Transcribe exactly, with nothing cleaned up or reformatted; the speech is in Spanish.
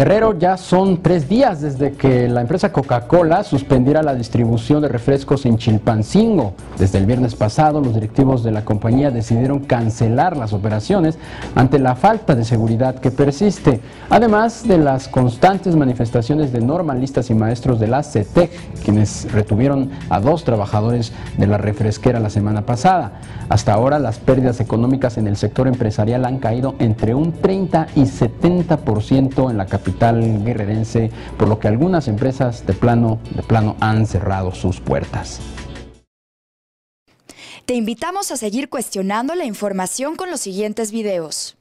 Guerrero ya son tres días desde que la empresa Coca-Cola suspendiera la distribución de refrescos en Chilpancingo. Desde el viernes pasado, los directivos de la compañía decidieron cancelar las operaciones ante la falta de seguridad que persiste, además de las constantes manifestaciones de normalistas y maestros de la CETEC, quienes retuvieron a dos trabajadores de la refresquera la semana pasada. Hasta ahora, las pérdidas económicas en el sector empresarial han caído entre un treinta y setenta por ciento en la capital guerrerense, por lo que algunas empresas de plano, de plano han cerrado sus puertas. Te invitamos a seguir cuestionando la información con los siguientes videos.